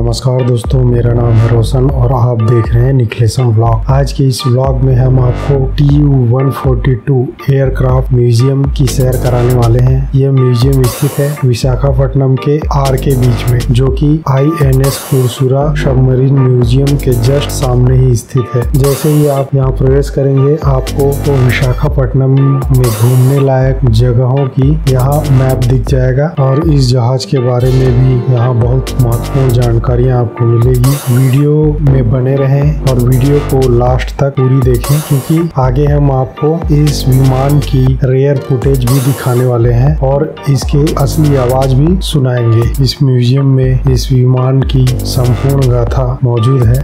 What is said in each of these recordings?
नमस्कार दोस्तों, मेरा नाम है रोशन और आप देख रहे हैं निखिलेशन व्लॉग। आज के इस व्लॉग में हम आपको Tu-142 एयरक्राफ्ट म्यूजियम की सैर कराने वाले हैं। यह म्यूजियम स्थित है विशाखापट्टनम के आर के बीच में, जो कि INS कुरसुरा सबमरीन म्यूजियम के जस्ट सामने ही स्थित है। जैसे ही आप यहाँ प्रवेश करेंगे आपको तो विशाखापट्टनम में घूमने लायक जगहों की यहाँ मैप दिख जाएगा और इस जहाज के बारे में भी यहाँ बहुत महत्वपूर्ण जानकारियाँ आपको मिलेगी। वीडियो में बने रहें और वीडियो को लास्ट तक पूरी देखें, क्योंकि आगे हम आपको इस विमान की रेयर फुटेज भी दिखाने वाले हैं और इसके असली आवाज भी सुनाएंगे। इस म्यूजियम में इस विमान की संपूर्ण गाथा मौजूद है।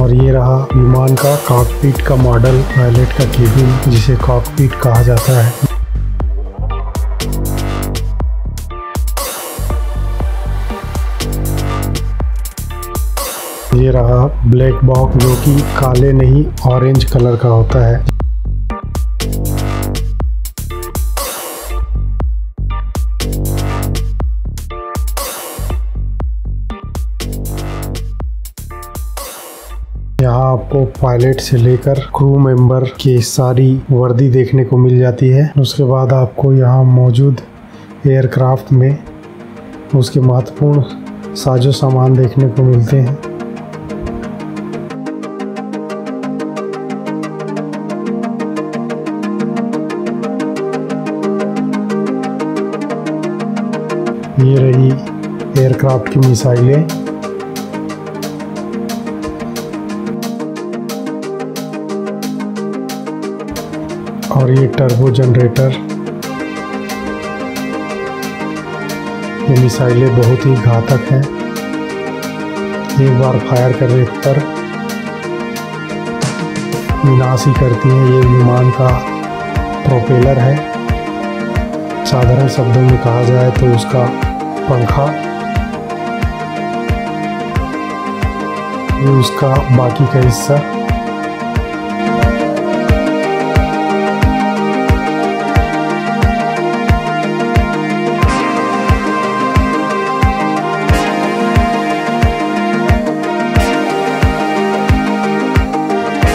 और ये रहा विमान का कॉकपिट का मॉडल, पायलट का केबिन जिसे कॉकपिट कहा जाता है। ये रहा ब्लैक बॉक्स, जो कि काले नहीं ऑरेंज कलर का होता है। यहाँ आपको पायलट से लेकर क्रू मेंबर की सारी वर्दी देखने को मिल जाती है। उसके बाद आपको यहाँ मौजूद एयरक्राफ्ट में उसके महत्वपूर्ण साजो सामान देखने को मिलते हैं। ये रही एयरक्राफ्ट की मिसाइलें। और ये टर्बो जनरेटर। ये मिसाइलें बहुत ही घातक हैं, एक बार फायर करने पर विनाश ही करती हैं। ये विमान का प्रोपेलर है, साधारण शब्दों में कहा जाए तो उसका पंखा। ये उसका बाकी का हिस्सा।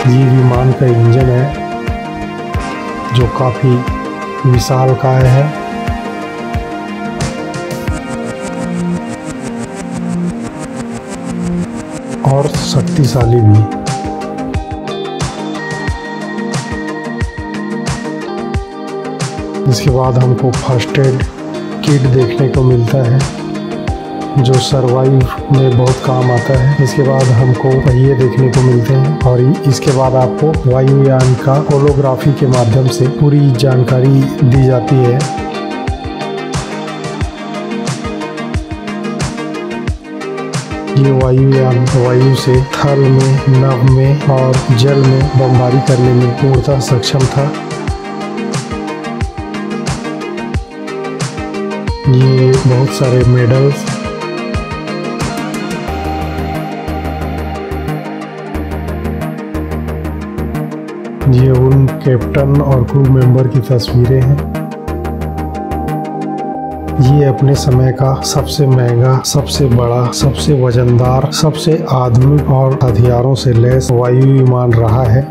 ये विमान का इंजन है जो काफ़ी विशालकाय है। और शक्तिशाली भी। इसके बाद हमको फर्स्ट एड किट देखने को मिलता है, जो सर्वाइव में बहुत काम आता है। इसके बाद हमको पहिए देखने को मिलते हैं और इसके बाद आपको वायुयान का होलोग्राफी के माध्यम से पूरी जानकारी दी जाती है। ये वायुयान वायु से थल में, नभ में और जल में बमबारी करने में पूर्णतः सक्षम था। ये बहुत सारे मेडल्स। ये उन कैप्टन और क्रू मेंबर की तस्वीरें हैं। ये अपने समय का सबसे महंगा, सबसे बड़ा, सबसे वजनदार, सबसे आधुनिक और हथियारों से लैस वायु विमान रहा है।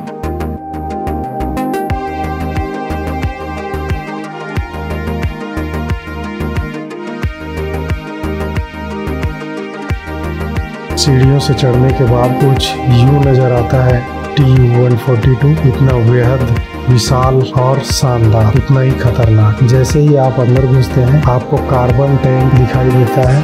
सीढ़ियों से चढ़ने के बाद कुछ यूं नजर आता है Tu-142, इतना बेहद विशाल और शानदार, इतना ही खतरनाक। जैसे ही आप अंदर घुसते हैं आपको कार्बन टैंक दिखाई देता है।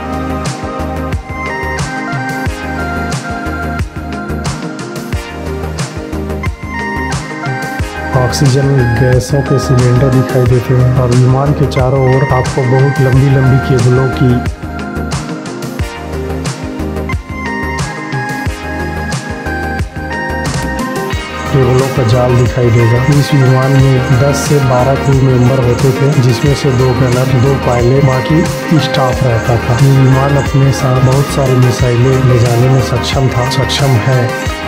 ऑक्सीजन गैसों के सिलेंडर दिखाई देते हैं और विमान के चारों ओर आपको बहुत लंबी केबलों की टेबलों का जाल दिखाई देगा। इस विमान में 10 से 12 क्रू मेंबर होते थे, जिसमें से 2 पैलट, 2 पायलट, बाकी स्टाफ रहता था। ये विमान अपने साथ बहुत सारी मिसाइलें ले जाने में सक्षम है।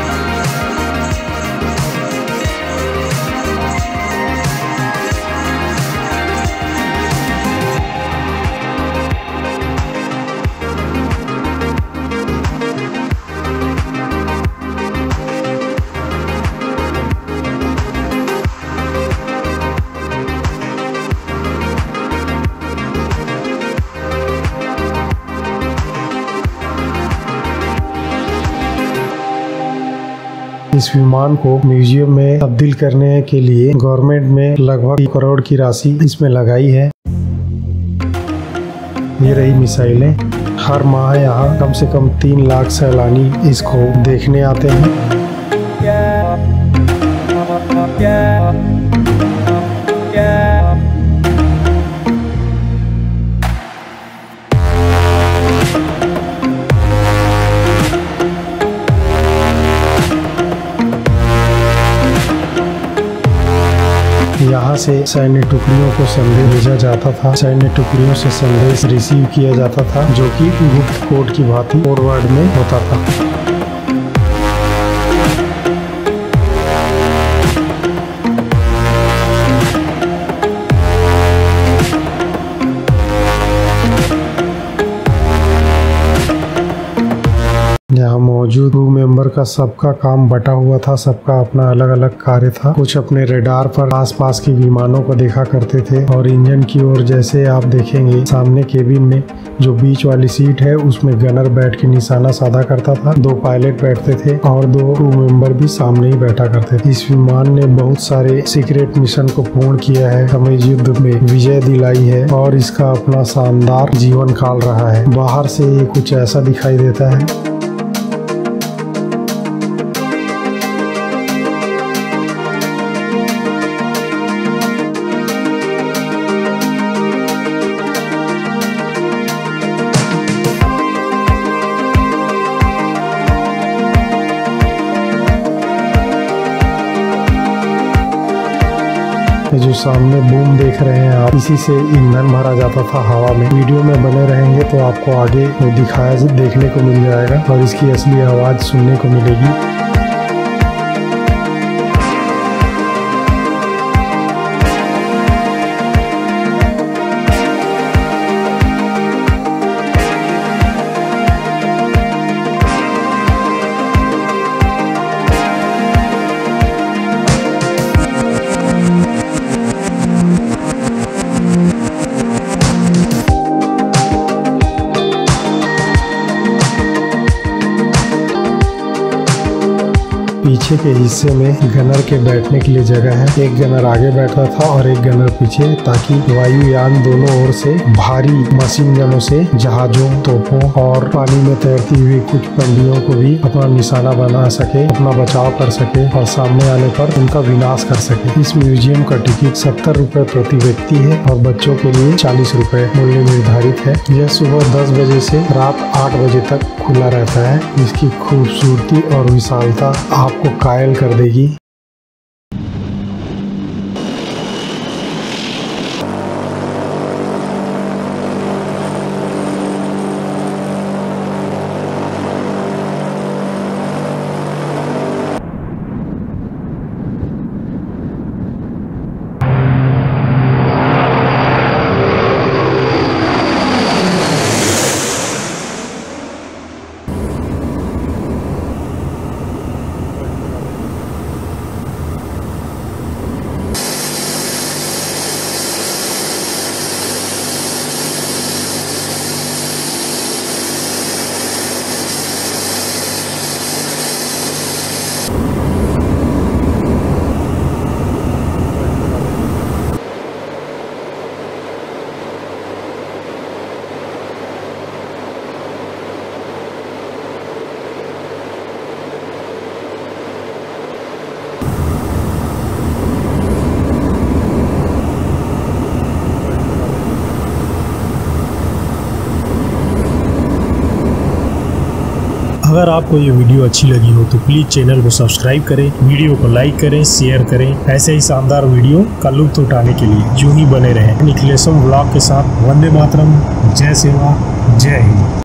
इस विमान को म्यूजियम में तब्दील करने के लिए गवर्नमेंट में लगभग 1 करोड़ की राशि इसमें लगाई है। ये रही मिसाइलें। हर माह यहाँ कम से कम 3 लाख सैलानी इसको देखने आते हैं। यहाँ से सैन्य टुकड़ियों को संदेश भेजा जाता था। सैन्य टुकड़ियों से संदेश रिसीव किया जाता था, जो कि गुप्त कोड की भांति फॉरवर्ड में होता था। यहाँ मौजूद क्रू मेंबर का सबका काम बटा हुआ था, सबका अपना अलग अलग कार्य था। कुछ अपने रेडार पर आसपास के विमानों को देखा करते थे और इंजन की ओर जैसे आप देखेंगे सामने केबिन में जो बीच वाली सीट है उसमें गनर बैठ के निशाना साधा करता था। 2 पायलट बैठते थे और 2 क्रू मेंबर भी सामने ही बैठा करते थे। इस विमान ने बहुत सारे सीक्रेट मिशन को पूर्ण किया है, हमें युद्ध में विजय दिलाई है और इसका अपना शानदार जीवन काल रहा है। बाहर से ये कुछ ऐसा दिखाई देता है। जो सामने बूम देख रहे हैं आप, इसी से ईंधन भरा जाता था हवा में। वीडियो में बने रहेंगे तो आपको आगे दिखाया देखने को मिल जाएगा और इसकी असली आवाज़ सुनने को मिलेगी। पीछे के हिस्से में गनर के बैठने के लिए जगह है। एक गनर आगे बैठा था और एक गनर पीछे, ताकि वायुयान दोनों ओर से भारी मशीन गनों से जहाजों, तोपों और पानी में तैरती हुई कुछ पंडियों को भी अपना निशाना बना सके, अपना बचाव कर सके और सामने आने पर उनका विनाश कर सके। इस म्यूजियम का टिकट 70 रुपये प्रति व्यक्ति है और बच्चों के लिए 40 रुपये मूल्य निर्धारित है। यह सुबह 10 बजे से रात 8 बजे तक खुला रहता है। इसकी खूबसूरती और विशालता आप को कायल कर देगी। अगर आपको ये वीडियो अच्छी लगी हो तो प्लीज चैनल को सब्सक्राइब करें, वीडियो को लाइक करें, शेयर करें। ऐसे ही शानदार वीडियो का लुत्फ उठाने के लिए यूं ही बने रहें निखिलेशन ब्लॉग के साथ। वंदे मातरम, जय सेवा, जय हिंद।